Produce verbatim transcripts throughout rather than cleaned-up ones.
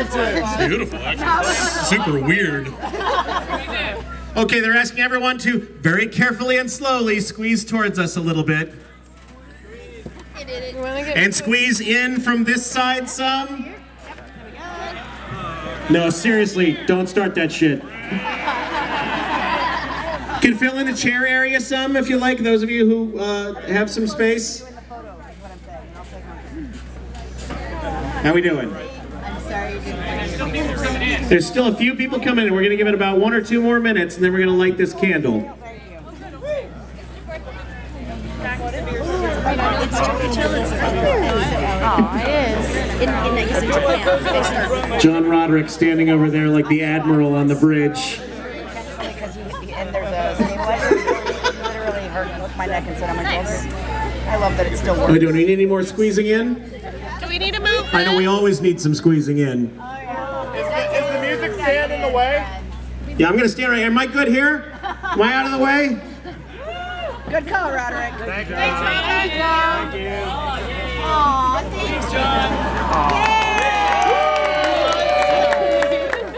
It's beautiful, actually. Super weird. Okay, they're asking everyone to very carefully and slowly squeeze towards us a little bit. And squeeze in from this side some. No, seriously, don't start that shit. You can fill in the chair area some if you like, those of you who uh, have some space. How we doing? There's still a few people coming in. We're going to give it about one or two more minutes, and then we're going to light this candle. John Roderick standing over there like the admiral on the bridge. My neck and said, I'm nice. I love that it still works. We don't need any more squeezing in? Do we need a move? I know we always need some squeezing in. Oh, yeah. Is, the, is the music stand in the way? Yeah, I'm going to stand right here. Am I good here? Am I out of the way? Good call, Roderick. Thank you. Thanks, John. Thank you. Aw, thanks,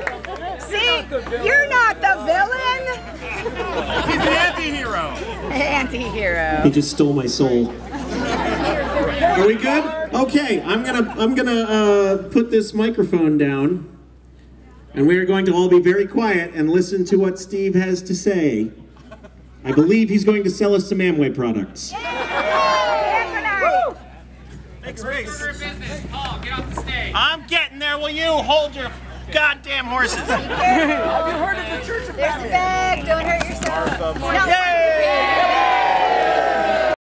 John. Yay! See, you're not the villain. He's the anti-hero. Anti-hero. He just stole my soul. Are we good? Okay, I'm gonna I'm gonna uh, put this microphone down, and we are going to all be very quiet and listen to what Steve has to say. I believe he's going to sell us some Amway products. Thanks, Grace. Paul, get off the stage. I'm getting there. Will you hold your goddamn horses? Have you heard of the Church of Batman? There's a bag. Don't hurt yourself. Yay!